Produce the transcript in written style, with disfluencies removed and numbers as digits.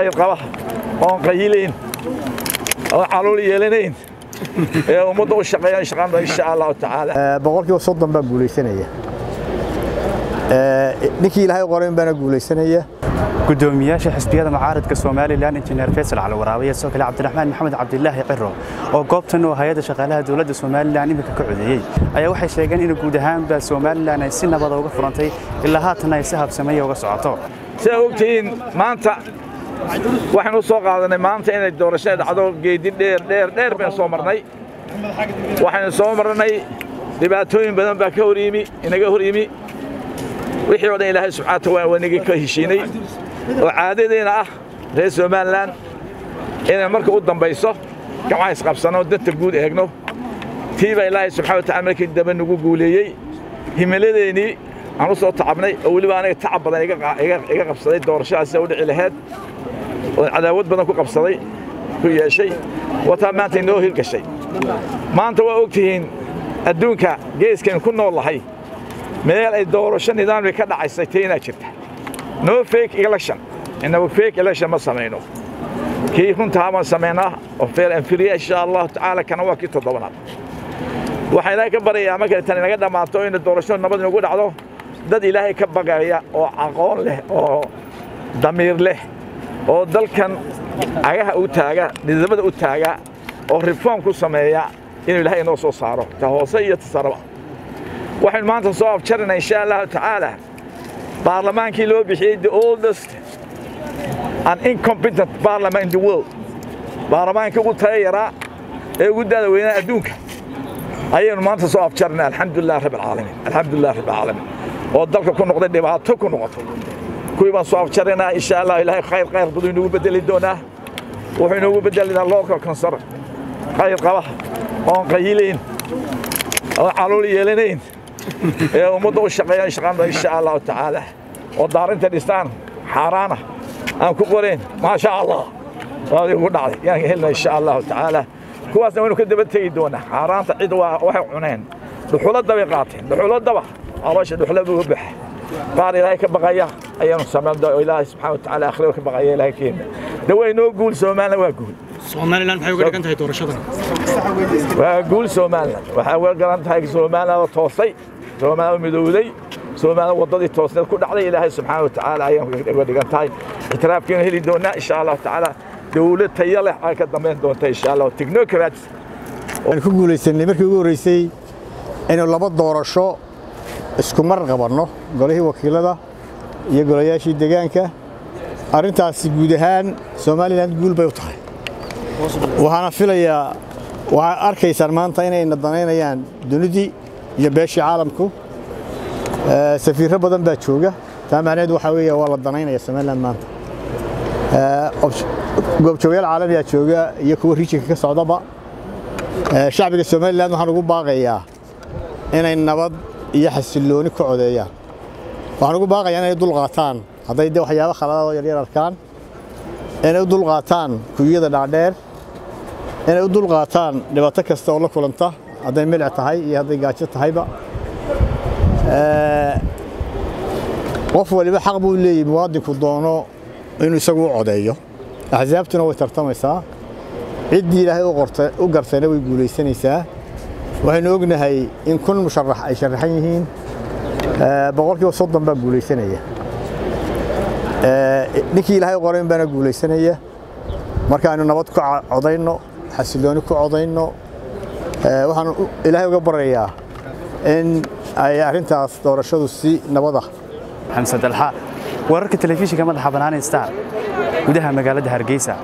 قبح وان قيلين وحلول يلينين ومدو الشقيان الشقام إن شاء الله تعالى بقولك وصدم بقولي سنية نكيل هاي قرين بنا قولي سنية قدومياش حسبيات معارض كسومالي لان انجينير فيصل على وراوية سوكل عبد الرحمن محمد عبد الله قرو وقبتن وهيدا شغالها دولة سومالي لان يمكن كعودية أي واحد شايقان إنه قودهان بسومالي لان السنة بضا وقفرانتي إلا هاتنا يسهب سمية وقصعطو سيقولتين ما أنت waxaan u soo qaadanay maanta inay doorashada cadoob geedin dheer baan soo marnay waxaan soo marnay dhibaatooyin badan baa ka horiyimi inaga horiyimi wixii wada Ilaahay subhanahu wa ta'ala ka heshiinay oo caadadeena ah reer Soomaaliland inay marka u dambayso gacan is qabsano dadka guud eegno tiiba Ilaahay subhanahu wa ta'ala markii daba nagu guuleeyay himaladeeni aan u soo tacabnay oo waliba anaga tacab badan iga qabsaday doorashadaas oo dhici lahayd والعداوات بدنا كوكب صدي كل شيء وطبعاً تنوه هالك شيء ما أنت وقتهن الدنيا جيس كان كنا والله هاي ميال الدور وشان نظام بكذا عيسيتينا كده no fake election إنه fake election ما سميناه كي كنت هما سميناه وفير إنفريا إن شاء الله تعالى كانوا وقت تضمنه وحيلا كبر يا ما كنت أنا قد ما أتوين الدور وشان نبض نقول على ده إلهي كبر جاية أو عقول له أو ضمير له oo dalkan agaha u taaga nidamada u taaga oo reform ku sameeya in Ilaahay noo soo saaro ta hoose iyo tasaraba waxaan maanta soo afjarnaa insha Allah ta'ala baarlamaankii loo bixiyay the oldest and incompetent parliament in the world baarlamaanka ugu tayara ee ugu dadweynaha adduunka ayaan maanta soo afjarnaa alxamdulillah rabbil alamin alxamdulillah rabbil alamin oo dalka ku noqday dhibaato ku noqotay كويبان صعب شرنا إن شاء الله إلهي خير بدون وبدل الدونا وحين وبدل الله كنصر خير قبح وان قيلين وحلول يلينين ومدو الشقيان الشقام إن شاء الله تعالى والدار انت الإستان حارانة أم كقولين ما شاء الله هذا يقول علي يعني هلا إن شاء الله تعالى كواسنا وين كنت بتجي دونا حارانة عيد وحنين دخول الضبي قاطين دخول الضبع أراش دخول بوبح قال إلهي كبغايا أيام السماء إلهي سبحانه وتعالى أخلوك بغايا إلهي كين دوي نقول سومالي وأقول سومالي لن حيوقع لك أنت هيتور شطنا وأقول سومالي وحاول قرنت هيك سومالي وتوصي سومالي ومدودي سومالي وضدي توصي كل علي إلهي سبحانه وتعالى أيام وقع لك أنت اعتراف كين هيلي دونا إن شاء الله تعالى دولة تيالي حركة ضمين دونتا إن شاء الله تكنوكرات الكوكو ليسن لمركي غوريسي إنه لابد دور الشو isku mar qabanno golihii wakiilada iyo golayaashii deegaanka arintaas guud ahaan Soomaaliland guul bay u tahay waxaan filayaa waxa arkaysan maanta inay nadaynayaan dunidii iyo beeshii caalamku safiirro badan baa jooga taamaaneed waxa weeye waa la danaynaya Soomaaliland maanta goobjoogayaal caalami ah jooga iyo kuwa rijiga ka socdaba shacbiga Soomaaliland waxaan ugu baaqayaa inay nabad iyo xasilooni ku codeeyaan waxaan ugu baaqayaa inay dulqaataan haday dad waxyaabo khaladaad oo yar arkaan inay dulqaataan kuwiyada dhaadheer inay dulqaataan dhibaato kasta oo la kulanta haday milic tahay iyo haday gaajo tahayba qof waliba xaq buu leeyahay muwaadinku doono inuu isagu codeeyo ahzaabtuna way tartamaysaa cidii Ilaahay u qortay u garsayna way guuleysanaysaa waxaan ognahay in kun musharax ay sharaxan yihiin boqolkii soddon baa guuleysanaya ninkii Ilaahay qorin baa guuleysanaya marka aanu nabad ku codayno xasilooni ku codayno waxaan Ilaahay uga barayaa in ay arintaas doorashadu si nabad ah xamsan dalxa wararka telefishinka madaxa banaan star gudaha magaalada Hargeysa